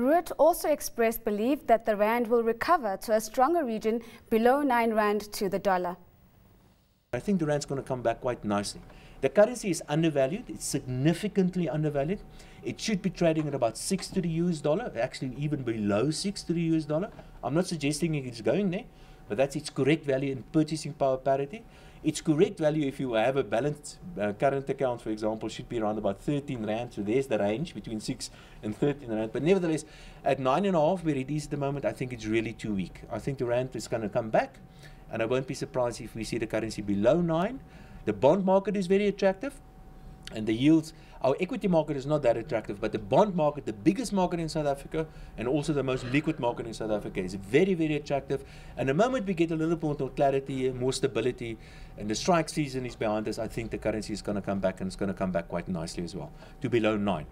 Roodt also expressed belief that the Rand will recover to a stronger region below 9 Rand to the dollar. I think the Rand's going to come back quite nicely. The currency is undervalued. It's significantly undervalued. It should be trading at about 6 to the US dollar, actually even below 6 to the US dollar. I'm not suggesting it's going there, but that's its correct value in purchasing power parity. Its correct value, if you have a balanced current account, for example, should be around about 13 Rand. So there's the range between 6 and 13 Rand. But nevertheless, at 9.5, where it is at the moment, I think it's really too weak. I think the Rand is going to come back, and I won't be surprised if we see the currency below 9. The bond market is very attractive, and the yields, our equity market is not that attractive, but the bond market, the biggest market in South Africa, and also the most liquid market in South Africa, is very, very attractive. And the moment we get a little bit more clarity and more stability, and the strike season is behind us, I think the currency is going to come back, and it's going to come back quite nicely as well, to below 9.